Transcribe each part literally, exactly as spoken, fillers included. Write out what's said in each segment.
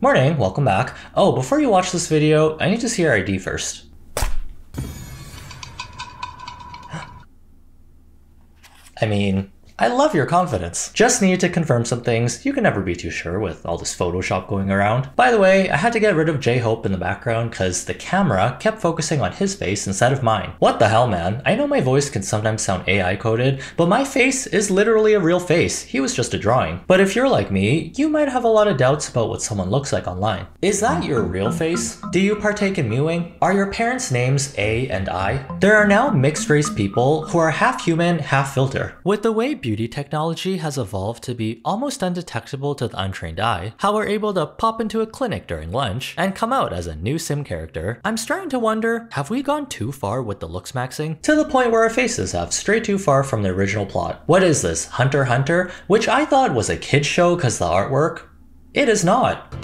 Morning, welcome back. Oh, before you watch this video, I need to see your I D first. I mean, I love your confidence. Just needed to confirm some things. You can never be too sure with all this Photoshop going around. By the way, I had to get rid of J-Hope in the background because the camera kept focusing on his face instead of mine. What the hell, man? I know my voice can sometimes sound A I coded, but my face is literally a real face. He was just a drawing. But if you're like me, you might have a lot of doubts about what someone looks like online. Is that your real face? Do you partake in mewing? Are your parents' names A and I? There are now mixed race people who are half human, half filter. With the way beauty technology has evolved to be almost undetectable to the untrained eye, how we're able to pop into a clinic during lunch and come out as a new sim character, I'm starting to wonder, have we gone too far with the looks maxing? To the point where our faces have strayed too far from the original plot. What is this, Hunter x Hunter? Which I thought was a kid's show because the artwork? It is not.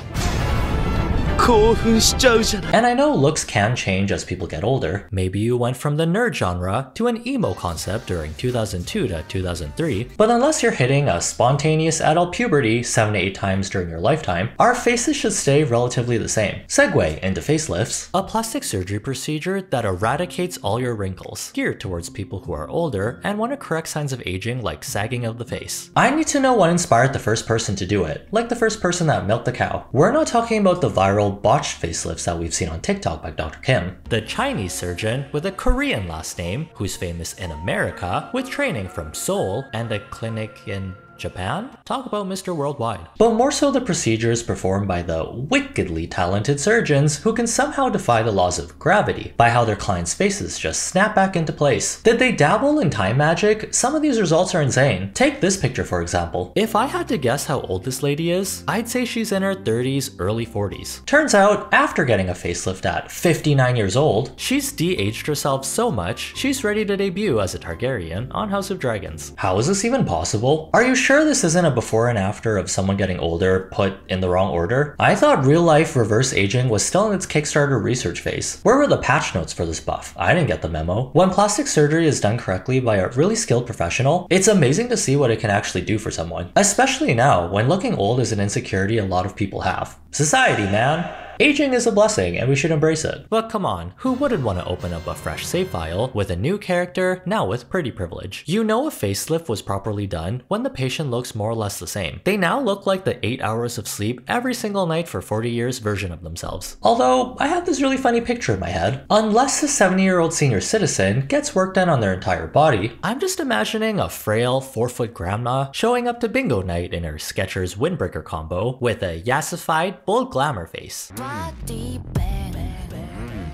And I know looks can change as people get older. Maybe you went from the nerd genre to an emo concept during two thousand two to two thousand three, but unless you're hitting a spontaneous adult puberty seven to eight times during your lifetime, our faces should stay relatively the same. Segue into facelifts, a plastic surgery procedure that eradicates all your wrinkles, geared towards people who are older and want to correct signs of aging like sagging of the face. I need to know what inspired the first person to do it, like the first person that milked the cow. We're not talking about the viral botched facelifts that we've seen on TikTok by Doctor Kim. The Chinese surgeon with a Korean last name who's famous in America with training from Seoul and a clinic in Japan? Talk about Mister Worldwide. But more so the procedures performed by the wickedly talented surgeons who can somehow defy the laws of gravity by how their clients' faces just snap back into place. Did they dabble in time magic? Some of these results are insane. Take this picture for example. If I had to guess how old this lady is, I'd say she's in her thirties, early forties. Turns out, after getting a facelift at fifty-nine years old, she's de-aged herself so much, she's ready to debut as a Targaryen on House of Dragons. How is this even possible? Are you sure this isn't a before and after of someone getting older put in the wrong order? I thought real life reverse aging was still in its Kickstarter research phase. Where were the patch notes for this buff? I didn't get the memo. When plastic surgery is done correctly by a really skilled professional, it's amazing to see what it can actually do for someone. Especially now, when looking old is an insecurity a lot of people have. Society, man! Aging is a blessing and we should embrace it. But come on, who wouldn't want to open up a fresh save file with a new character, now with pretty privilege? You know a facelift was properly done when the patient looks more or less the same. They now look like the eight hours of sleep every single night for forty years version of themselves. Although, I have this really funny picture in my head. Unless a seventy year old senior citizen gets work done on their entire body, I'm just imagining a frail four foot grandma showing up to bingo night in her Skechers windbreaker combo with a yassified Bold Glamour face.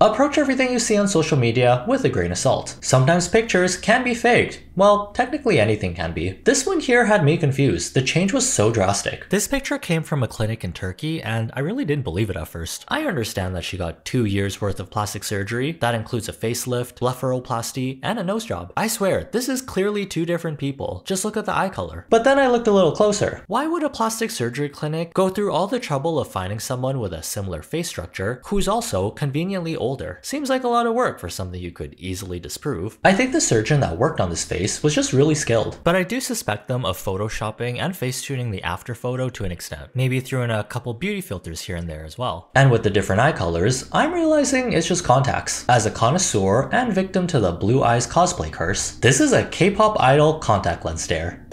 Approach everything you see on social media with a grain of salt. Sometimes pictures can be faked. Well, technically anything can be. This one here had me confused. The change was so drastic. This picture came from a clinic in Turkey and I really didn't believe it at first. I understand that she got two years worth of plastic surgery. That includes a facelift, blepharoplasty, and a nose job. I swear, this is clearly two different people. Just look at the eye color. But then I looked a little closer. Why would a plastic surgery clinic go through all the trouble of finding someone with a similar face structure who's also conveniently older? Seems like a lot of work for something you could easily disprove. I think the surgeon that worked on this face was just really skilled. But I do suspect them of photoshopping and face-tuning the after photo to an extent. Maybe threw in a couple beauty filters here and there as well. And with the different eye colors, I'm realizing it's just contacts. As a connoisseur and victim to the blue eyes cosplay curse, this is a K-pop idol contact lens stare.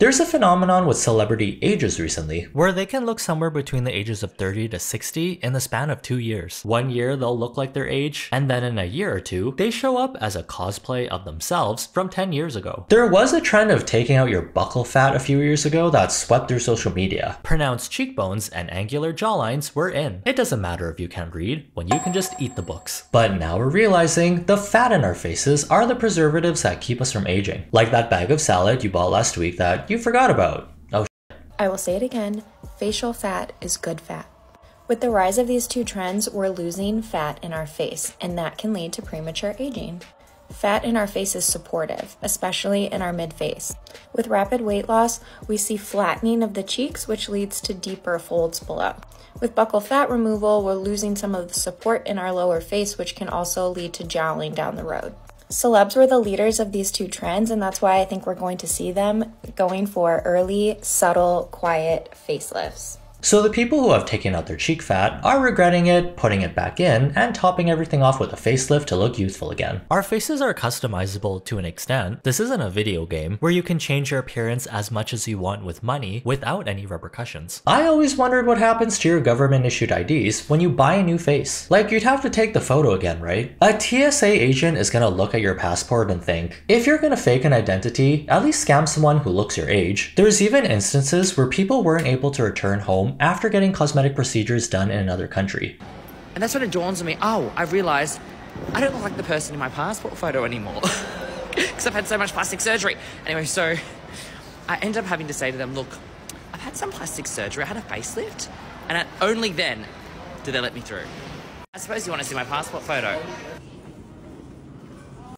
There's a phenomenon with celebrity ages recently, where they can look somewhere between the ages of thirty to sixty in the span of two years. One year they'll look like their age, and then in a year or two, they show up as a cosplay of themselves from ten years ago. There was a trend of taking out your buccal fat a few years ago that swept through social media. Pronounced cheekbones and angular jawlines were in. It doesn't matter if you can't read, when you can just eat the books. But now we're realizing the fat in our faces are the preservatives that keep us from aging. Like that bag of salad you bought last week that you forgot about. Oh shit. I will say it again, facial fat is good fat. With the rise of these two trends, we're losing fat in our face, and that can lead to premature aging. Fat in our face is supportive, especially in our mid-face. With rapid weight loss, we see flattening of the cheeks, which leads to deeper folds below. With buccal fat removal, we're losing some of the support in our lower face, which can also lead to jowling down the road. Celebs were the leaders of these two trends, and that's why I think we're going to see them going for early, subtle, quiet facelifts. So the people who have taken out their cheek fat are regretting it, putting it back in, and topping everything off with a facelift to look youthful again. Our faces are customizable to an extent. This isn't a video game where you can change your appearance as much as you want with money without any repercussions. I always wondered what happens to your government issued I Ds when you buy a new face. Like, you'd have to take the photo again, right? A T S A agent is gonna look at your passport and think, if you're gonna fake an identity, at least scam someone who looks your age. There's even instances where people weren't able to return home after getting cosmetic procedures done in another country. And that's when it dawns on me, oh, I realized I don't look like the person in my passport photo anymore. Because I've had so much plastic surgery. Anyway, so I end up having to say to them, look, I've had some plastic surgery, I had a facelift, and I, only then do they let me through. I suppose you want to see my passport photo.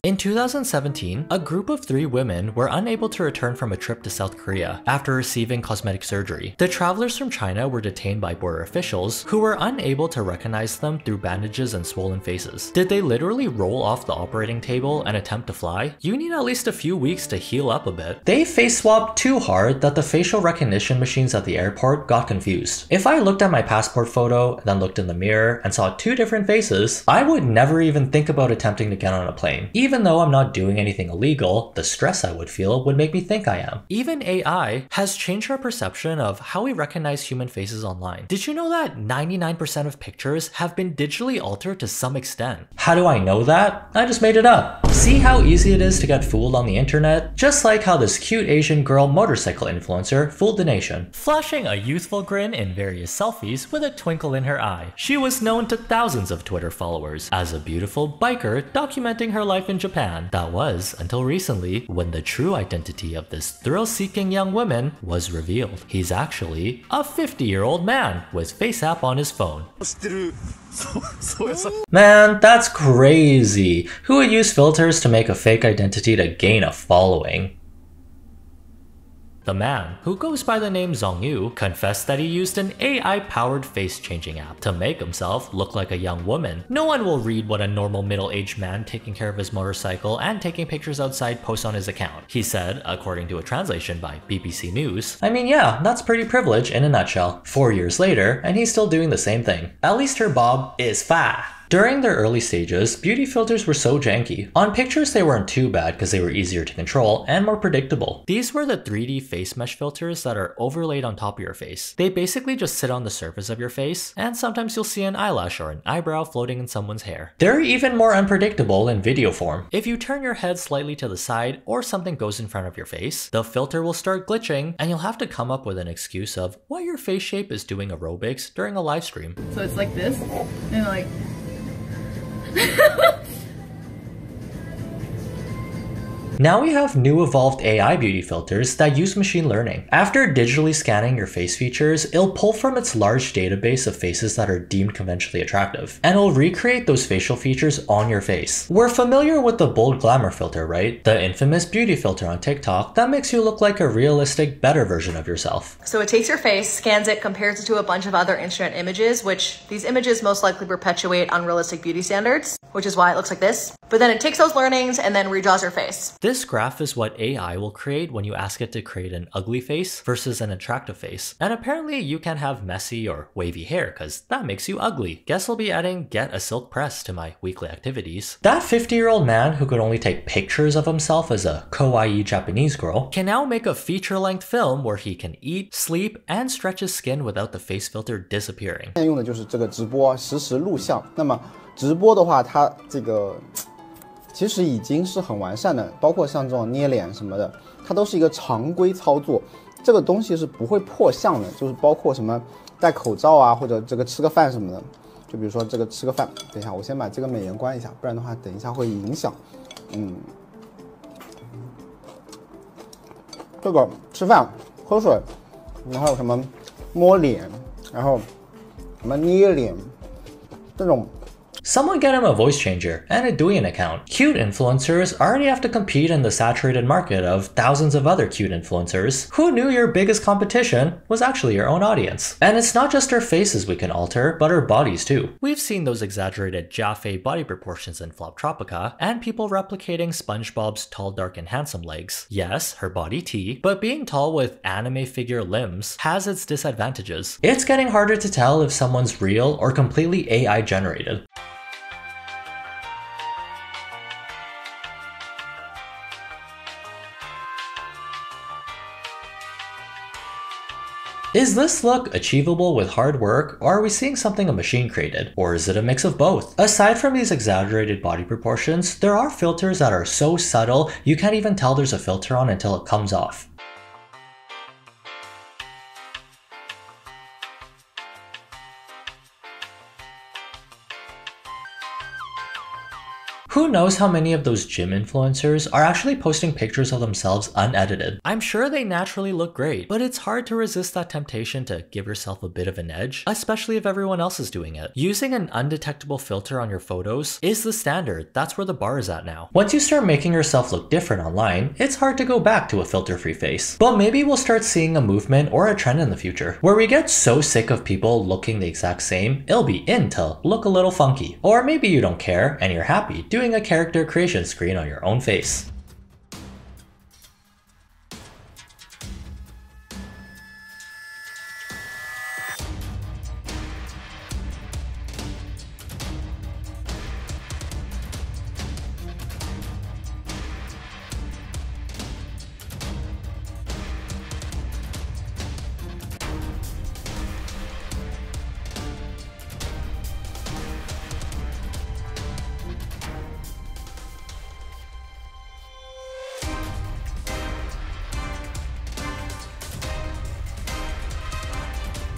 In two thousand seventeen, a group of three women were unable to return from a trip to South Korea after receiving cosmetic surgery. The travelers from China were detained by border officials who were unable to recognize them through bandages and swollen faces. Did they literally roll off the operating table and attempt to fly? You need at least a few weeks to heal up a bit. They face swapped too hard that the facial recognition machines at the airport got confused. If I looked at my passport photo, then looked in the mirror and saw two different faces, I would never even think about attempting to get on a plane. Even Even though I'm not doing anything illegal, the stress I would feel would make me think I am. Even A I has changed our perception of how we recognize human faces online. Did you know that ninety-nine percent of pictures have been digitally altered to some extent? How do I know that? I just made it up. See how easy it is to get fooled on the internet? Just like how this cute Asian girl motorcycle influencer fooled the nation. Flashing a youthful grin in various selfies with a twinkle in her eye, she was known to thousands of Twitter followers as a beautiful biker documenting her life in Japan. That was until recently when the true identity of this thrill-seeking young woman was revealed. He's actually a fifty-year-old man with FaceApp on his phone. Man, that's crazy. Who would use filters to make a fake identity to gain a following? The man, who goes by the name Zongyu, confessed that he used an A I-powered face-changing app to make himself look like a young woman. No one will read what a normal middle-aged man taking care of his motorcycle and taking pictures outside posts on his account, he said, according to a translation by B B C News. I mean, yeah, that's pretty privilege in a nutshell. Four years later, and he's still doing the same thing. At least her bob is fa. During their early stages, beauty filters were so janky. On pictures they weren't too bad because they were easier to control and more predictable. These were the three D face mesh filters that are overlaid on top of your face. They basically just sit on the surface of your face, and sometimes you'll see an eyelash or an eyebrow floating in someone's hair. They're even more unpredictable in video form. If you turn your head slightly to the side or something goes in front of your face, the filter will start glitching and you'll have to come up with an excuse of why your face shape is doing aerobics during a live stream. So it's like this, and like... Now we have new evolved A I beauty filters that use machine learning. After digitally scanning your face features, it'll pull from its large database of faces that are deemed conventionally attractive, and it'll recreate those facial features on your face. We're familiar with the Bold Glamour filter, right? The infamous beauty filter on TikTok that makes you look like a realistic, better version of yourself. So it takes your face, scans it, compares it to a bunch of other internet images, which these images most likely perpetuate unrealistic beauty standards, which is why it looks like this. But then it takes those learnings and then redraws your face. This graph is what A I will create when you ask it to create an ugly face versus an attractive face. And apparently you can have messy or wavy hair because that makes you ugly. Guess I'll be adding get a silk press to my weekly activities. That fifty-year-old man who could only take pictures of himself as a kawaii Japanese girl can now make a feature-length film where he can eat, sleep, and stretch his skin without the face filter disappearing. 现在用的就是这个直播实时录像。那么直播的话，它这个。 其实已经是很完善的，包括像这种捏脸什么的，它都是一个常规操作，这个东西是不会破相的，就是包括什么戴口罩啊，或者这个吃个饭什么的，就比如说这个吃个饭，等一下我先把这个美颜关一下，不然的话等一下会影响。嗯，这个吃饭、喝水，然后什么摸脸，然后什么捏脸，这种 Someone get him a voice changer and a Douyin account. Cute influencers already have to compete in the saturated market of thousands of other cute influencers. Who knew your biggest competition was actually your own audience? And it's not just our faces we can alter, but our bodies too. We've seen those exaggerated Jaffe body proportions in Floptropica, and people replicating SpongeBob's tall, dark, and handsome legs. Yes, her body T, but being tall with anime figure limbs has its disadvantages. It's getting harder to tell if someone's real or completely A I generated. Is this look achievable with hard work, or are we seeing something a machine created? Or is it a mix of both? Aside from these exaggerated body proportions, there are filters that are so subtle you can't even tell there's a filter on until it comes off. Who knows how many of those gym influencers are actually posting pictures of themselves unedited? I'm sure they naturally look great, but it's hard to resist that temptation to give yourself a bit of an edge, especially if everyone else is doing it. Using an undetectable filter on your photos is the standard. That's where the bar is at now. Once you start making yourself look different online, it's hard to go back to a filter-free face. But maybe we'll start seeing a movement or a trend in the future, where we get so sick of people looking the exact same, it'll be in to look a little funky. Or maybe you don't care and you're happy doing a character creation screen on your own face.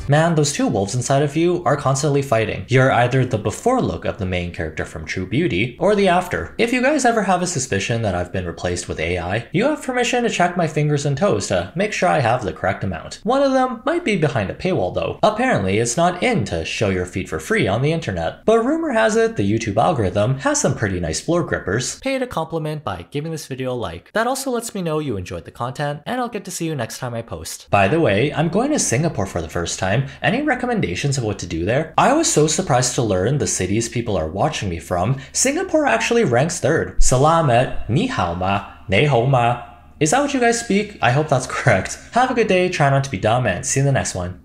Man, those two wolves inside of you are constantly fighting. You're either the before look of the main character from True Beauty, or the after. If you guys ever have a suspicion that I've been replaced with A I, you have permission to check my fingers and toes to make sure I have the correct amount. One of them might be behind a paywall though. Apparently it's not in to show your feet for free on the internet. But rumor has it the YouTube algorithm has some pretty nice floor grippers. Pay it a compliment by giving this video a like. That also lets me know you enjoyed the content, and I'll get to see you next time I post. By the way, I'm going to Singapore for the first time. Any recommendations of what to do there? I was so surprised to learn the cities people are watching me from. Singapore actually ranks third. Salamat, ni hao ma, nei hou ma. Is that what you guys speak? I hope that's correct. Have a good day, try not to be dumb, and see you in the next one.